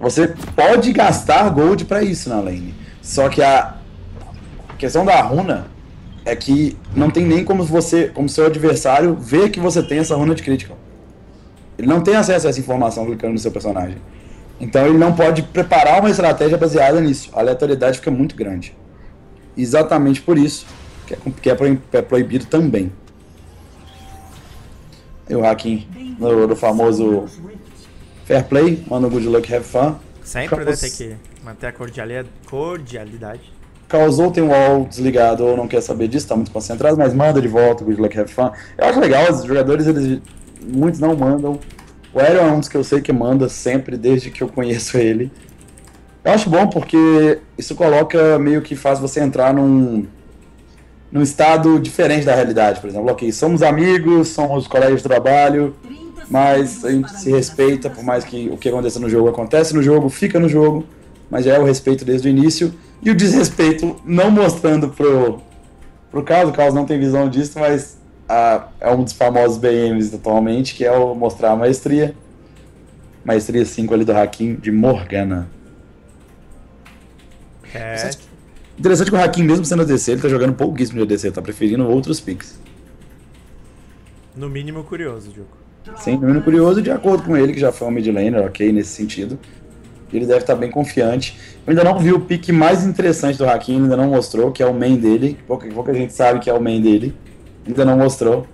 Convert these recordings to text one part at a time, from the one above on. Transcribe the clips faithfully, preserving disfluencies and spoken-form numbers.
Você pode gastar gold pra isso na lane. Só que a questão da runa é que não tem nem como você, como seu adversário, ver que você tem essa runa de critical. Ele não tem acesso a essa informação clicando no seu personagem. Então ele não pode preparar uma estratégia baseada nisso. A aleatoriedade fica muito grande. Exatamente por isso que é, que é, pro, é proibido também. E o Hakim, no, do famoso fair play, manda good luck, have fun. Sempre Caus... né, tem que manter a cordialidade. Causou, tem o wall desligado ou não quer saber disso, tá muito concentrado, mas manda de volta, good luck, have fun. Eu acho legal, os jogadores, eles muitos não mandam. O Aaron é um dos que eu sei que manda sempre, desde que eu conheço ele. Eu acho bom porque isso coloca, meio que faz você entrar num, num estado diferente da realidade. Por exemplo, ok, somos amigos, somos colegas de trabalho, mas a gente se respeita, por mais que o que aconteça no jogo acontece no jogo, fica no jogo, mas já é o respeito desde o início. E o desrespeito não mostrando pro, pro Carlos, o Carlos não tem visão disso, mas a, é um dos famosos B Ms atualmente, que é o mostrar a maestria. Maestria cinco ali do Hakim, de Morgana. É. Interessante que o Hakim, mesmo sendo A D C, ele tá jogando pouquíssimo de A D C, tá preferindo outros picks. No mínimo curioso, Diogo. Sim, no mínimo curioso, de acordo com ele, que já foi um mid laner, ok, nesse sentido. Ele deve estar bem confiante. Eu ainda não vi o pick mais interessante do Hakim, ainda não mostrou, que é o main dele. Pouca, pouca gente sabe que é o main dele. Ainda não mostrou.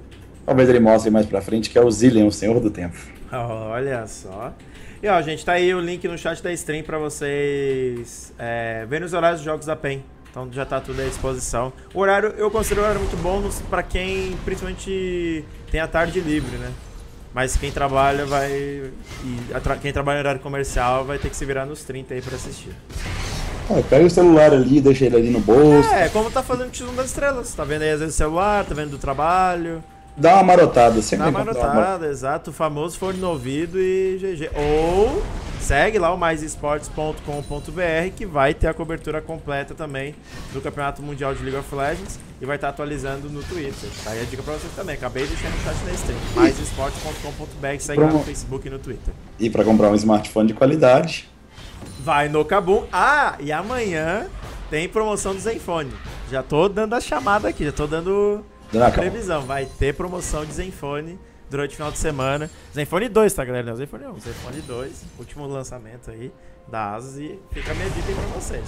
Talvez ele mostre mais pra frente, que é o Zillean, o Senhor do Tempo. Olha só. E ó, gente, tá aí o link no chat da stream pra vocês é, verem os horários dos jogos da P E N. Então já tá tudo à disposição. O horário, eu considero o horário muito bom pra quem principalmente tem a tarde livre, né? Mas quem trabalha vai... E quem trabalha no horário comercial vai ter que se virar nos trinta aí pra assistir. Ah, pega o celular ali, deixa ele ali no bolso. É, como tá fazendo o X um das Estrelas. Tá vendo aí às vezes o celular, tá vendo do trabalho. Dá uma marotada, sempre. Dá uma marotada, uma... exato. O famoso fone no ouvido e G G. Ou segue lá o mais esportes ponto com ponto br, que vai ter a cobertura completa também do Campeonato Mundial de League of Legends e vai estar atualizando no Twitter. Tá aí a dica pra vocês também. Acabei de deixar no chat da stream. mais esportes ponto com ponto br, segue lá no Facebook e no Twitter. E pra comprar um smartphone de qualidade, vai no Kabum. Ah, e amanhã tem promoção do Zenfone. Já tô dando a chamada aqui, já tô dando... Na previsão, vai ter promoção de Zenfone durante o final de semana. Zenfone dois, tá, galera? Não, Zenfone um, Zenfone dois, último lançamento aí da Asus, e fica a minha dica aí pra vocês.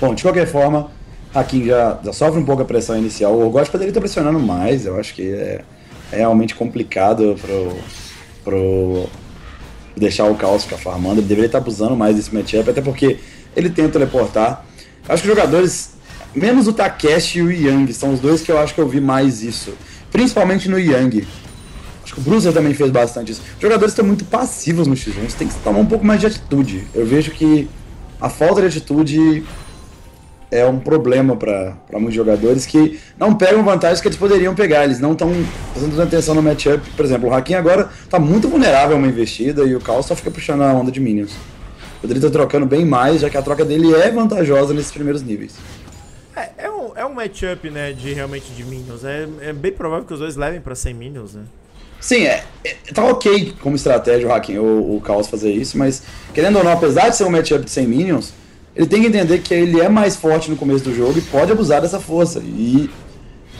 Bom, de qualquer forma, Hakim já, já sofre um pouco a pressão inicial. O Orgoth poderia estar pressionando mais, eu acho que é, é realmente complicado pro, pro deixar o Kao ficar farmando. Ele deveria estar abusando mais desse matchup, até porque ele tenta teleportar. Acho que os jogadores... Menos o Takeshi e o Yang, são os dois que eu acho que eu vi mais isso. Principalmente no Yang. Acho que o Bruce também fez bastante isso. Os jogadores estão muito passivos no X um, você tem que tomar um pouco mais de atitude. Eu vejo que a falta de atitude é um problema para muitos jogadores que não pegam vantagens que eles poderiam pegar. Eles não estão prestando atenção no matchup. Por exemplo, o Hakim agora está muito vulnerável a uma investida e o Kao só fica puxando a onda de minions. Poderia estar trocando bem mais, já que a troca dele é vantajosa nesses primeiros níveis. É, é um, é um matchup, né, de realmente de minions. É, é bem provável que os dois levem pra cem minions, né? Sim, é, é, tá ok como estratégia o Hakim, o, o Chaos fazer isso, mas querendo ou não, apesar de ser um matchup de cem minions, ele tem que entender que ele é mais forte no começo do jogo e pode abusar dessa força. E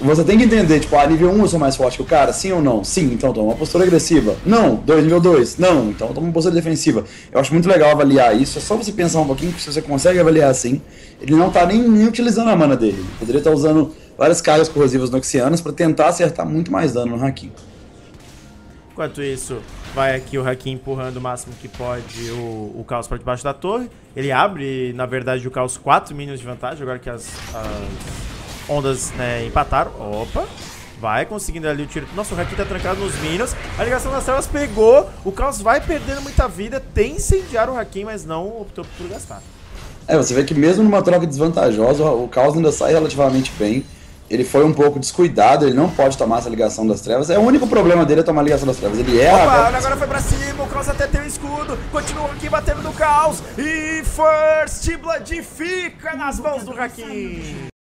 você tem que entender, tipo, ah, nível um eu sou mais forte que o cara, sim ou não? Sim, então toma uma postura agressiva. Não, dois, nível dois, não, então toma uma postura defensiva. Eu acho muito legal avaliar isso, é só você pensar um pouquinho que se você consegue avaliar assim, ele não tá nem, nem utilizando a mana dele. Ele poderia estar usando várias cargas corrosivas noxianas pra tentar acertar muito mais dano no Hakim. Enquanto isso, vai aqui o Hakim empurrando o máximo que pode o, o Chaos pra debaixo da torre. Ele abre, na verdade, o Chaos quatro minions de vantagem, agora que as... as... ondas, né, empataram. Opa. Vai conseguindo ali o tiro. Nossa, o Hakim tá trancado nos minions. A ligação das telas pegou. O Chaos vai perdendo muita vida. Tem incendiar o Hakim, mas não optou por gastar. É, você vê que mesmo numa troca desvantajosa, o Chaos ainda sai relativamente bem. Ele foi um pouco descuidado. Ele não pode tomar essa ligação das trevas. É o único problema dele é tomar a ligação das trevas. Ele erra. Opa, agora... agora foi pra cima. O Chaos até tem o escudo. Continua aqui batendo no Chaos. E First Blood fica nas mãos do Hakim.